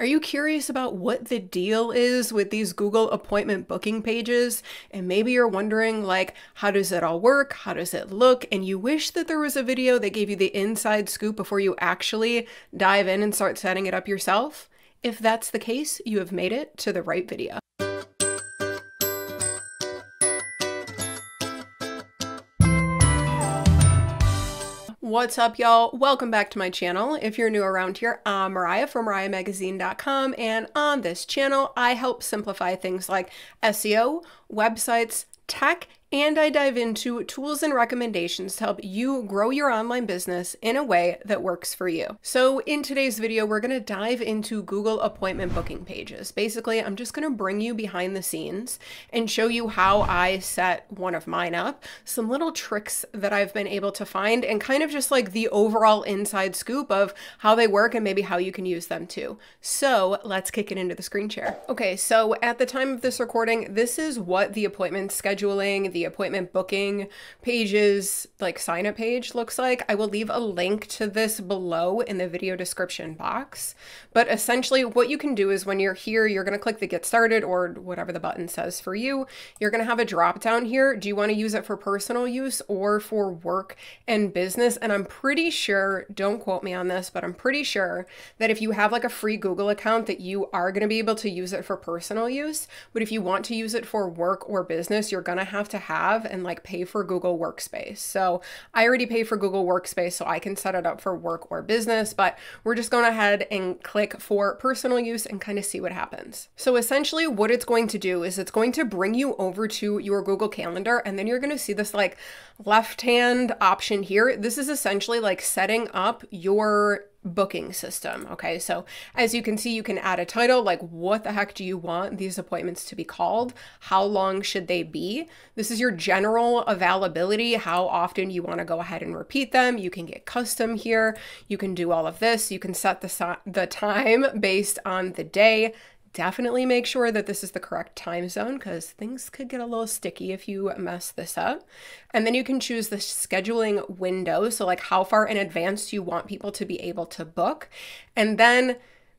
Are you curious about what the deal is with these Google appointment booking pages? And maybe you're wondering, like, how does it all work? How does it look? And you wish that there was a video that gave you the inside scoop before you actually dive in and start setting it up yourself? If that's the case, you have made it to the right video. What's up, y'all? Welcome back to my channel. If you're new around here, I'm Mariah from MariahMagazine.com, and on this channel, I help simplify things like SEO, websites, tech, and I dive into tools and recommendations to help you grow your online business in a way that works for you. So in today's video, we're going to dive into Google appointment booking pages. Basically, I'm just going to bring you behind the scenes and show you how I set one of mine up, some little tricks that I've been able to find, and kind of just like the overall inside scoop of how they work and maybe how you can use them too. So let's kick it into the screen share. Okay, so at the time of this recording, this is what the appointment scheduling, the appointment booking pages, like sign up page looks like. I will leave a link to this below in the video description box. But essentially what you can do is when you're here, you're going to click the get started or whatever the button says for you. You're going to have a drop down here. Do you want to use it for personal use or for work and business? And I'm pretty sure, don't quote me on this, but I'm pretty sure that if you have like a free Google account that you are going to be able to use it for personal use. But if you want to use it for work or business, you're going to have to have and like pay for Google Workspace. So I already pay for Google Workspace, so I can set it up for work or business, but we're just going ahead and click for personal use and kind of see what happens. So essentially what it's going to do is it's going to bring you over to your Google Calendar, and then you're going to see this like left-hand option here. This is essentially like setting up your booking system. Okay. So as you can see, you can add a title, like what the heck do you want these appointments to be called? How long should they be? This is your general availability, how often you want to go ahead and repeat them. You can get custom here. You can do all of this. You can set the time based on the day. Definitely make sure that this is the correct time zone because things could get a little sticky if you mess this up. And then you can choose the scheduling window. So like how far in advance you want people to be able to book. And then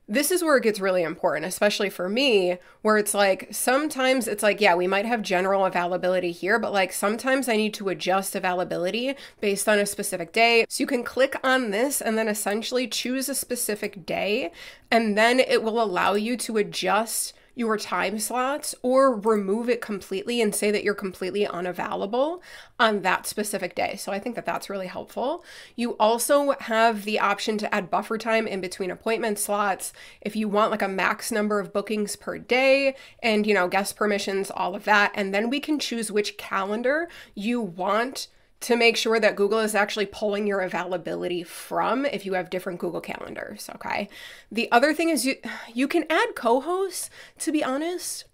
this is where it gets really important, especially for me, where it's like, sometimes it's like, yeah, we might have general availability here, but like sometimes I need to adjust availability based on a specific day. So you can click on this and then essentially choose a specific day, and then it will allow you to adjust your time slots or remove it completely and say that you're completely unavailable on that specific day. So I think that that's really helpful. You also have the option to add buffer time in between appointment slots if you want like a max number of bookings per day and, you know, guest permissions, all of that. And then we can choose which calendar you want to make sure that Google is actually pulling your availability from if you have different Google calendars, okay? The other thing is you can add co-hosts. To be honest,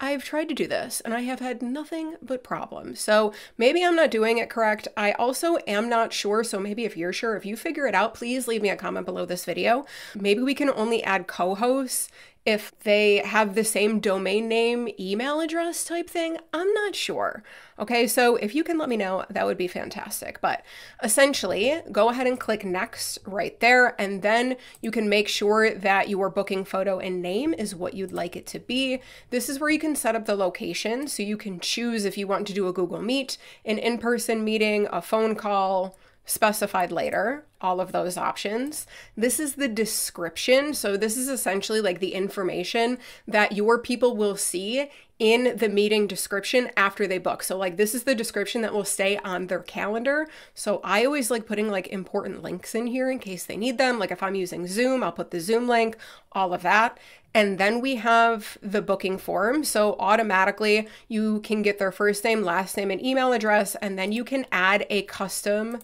I've tried to do this and I have had nothing but problems. So maybe I'm not doing it correct. I also am not sure. So maybe if you're sure, if you figure it out, please leave me a comment below this video. Maybe we can only add co-hosts if they have the same domain name, email address type thing. I'm not sure. Okay, so if you can let me know, that would be fantastic. But essentially, go ahead and click next right there. And then you can make sure that your booking photo and name is what you'd like it to be. This is where you can set up the location. So you can choose if you want to do a Google Meet, an in-person meeting, a phone call, specified later, all of those options. This is the description. So this is essentially like the information that your people will see in the meeting description after they book. So like this is the description that will stay on their calendar. So I always like putting like important links in here in case they need them. Like if I'm using Zoom, I'll put the Zoom link, all of that. And then we have the booking form. So automatically you can get their first name, last name, and email address. And then you can add a custom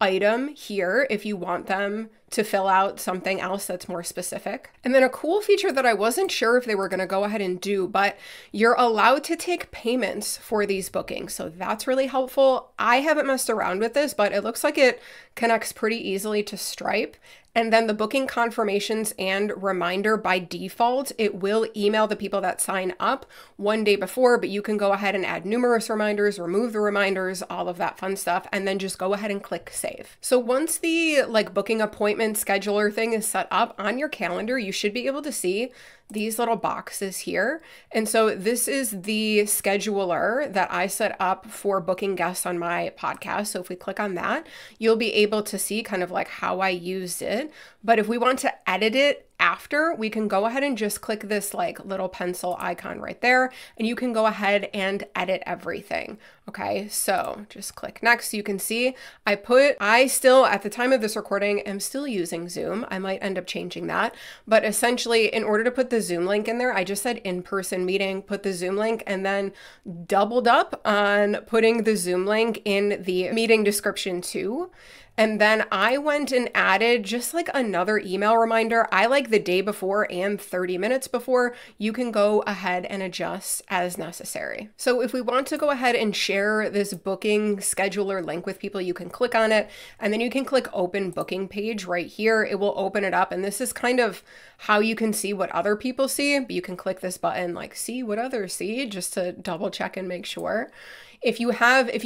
item here if you want them to fill out something else that's more specific. And then a cool feature that I wasn't sure if they were going to go ahead and do, but you're allowed to take payments for these bookings. So that's really helpful. I haven't messed around with this, but it looks like it connects pretty easily to Stripe. And then the booking confirmations and reminder by default, it will email the people that sign up one day before, but you can go ahead and add numerous reminders, remove the reminders, all of that fun stuff, and then just go ahead and click save. So once the like booking appointment appointment scheduler thing is set up on your calendar, you should be able to see these little boxes here. And so this is the scheduler that I set up for booking guests on my podcast. So if we click on that, you'll be able to see kind of like how I used it. But if we want to edit it after, we can go ahead and just click this like little pencil icon right there, and you can go ahead and edit everything. Okay, so just click next. You can see I still, at the time of this recording, am still using Zoom. I might end up changing that, but essentially in order to put the Zoom link in there, I just said in-person meeting, put the Zoom link, and then doubled up on putting the Zoom link in the meeting description too. And then I went and added just like another email reminder. I like the day before and 30 minutes before. You can go ahead and adjust as necessary. So if we want to go ahead and share this booking scheduler link with people, you can click on it, and then you can click open booking page right here. It will open it up. And this is kind of how you can see what other people see, but you can click this button, like see what others see, just to double check and make sure. If you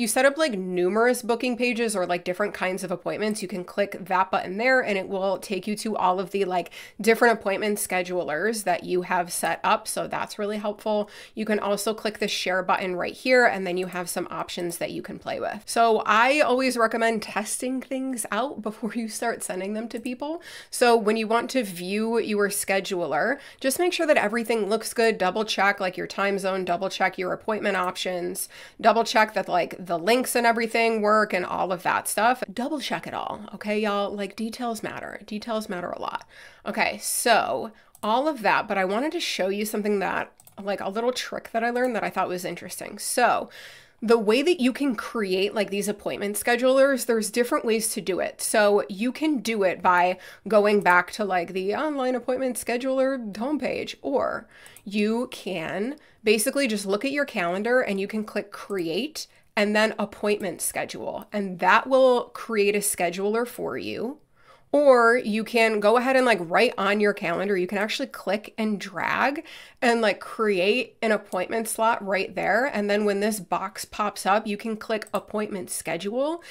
set up like numerous booking pages or like different kinds of appointments, you can click that button there, and it will take you to all of the like different appointment schedulers that you have set up. So that's really helpful. You can also click the share button right here, and then you have some options that you can play with. So I always recommend testing things out before you start sending them to people. So when you want to view your scheduler, just make sure that everything looks good. Double check like your time zone, double check your appointment options, double check that like the links and everything work and all of that stuff. Double check it all. Okay, y'all, like details matter. Details matter a lot. Okay, so all of that, but I wanted to show you something that like a little trick that I learned that I thought was interesting. So the way that you can create like these appointment schedulers, there's different ways to do it. So you can do it by going back to like the online appointment scheduler homepage, or you can basically just look at your calendar and you can click create and then appointment schedule, and that will create a scheduler for you. Or you can go ahead and like right on your calendar, you can actually click and drag and like create an appointment slot right there. And then when this box pops up, you can click appointment schedule,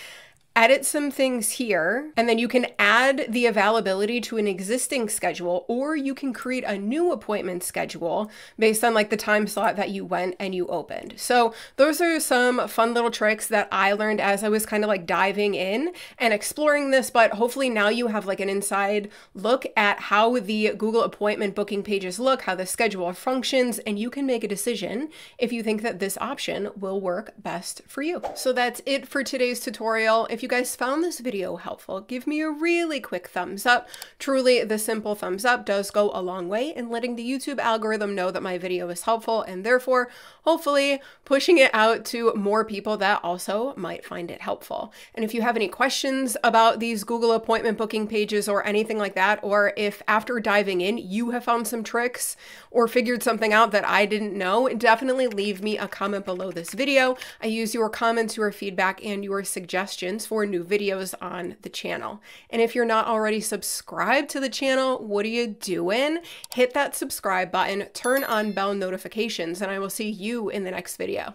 edit some things here, and then you can add the availability to an existing schedule, or you can create a new appointment schedule based on like the time slot that you went and you opened. So those are some fun little tricks that I learned as I was kind of like diving in and exploring this, but hopefully now you have like an inside look at how the Google appointment booking pages look, how the schedule functions, and you can make a decision if you think that this option will work best for you. So that's it for today's tutorial. If you guys found this video helpful, give me a really quick thumbs up. Truly, the simple thumbs up does go a long way in letting the YouTube algorithm know that my video is helpful, and therefore hopefully pushing it out to more people that also might find it helpful. And if you have any questions about these Google appointment booking pages or anything like that, or if after diving in you have found some tricks or figured something out that I didn't know, definitely leave me a comment below this video. I use your comments, your feedback, and your suggestions for new videos on the channel. And if you're not already subscribed to the channel, what are you doing? Hit that subscribe button, turn on bell notifications, and I will see you in the next video.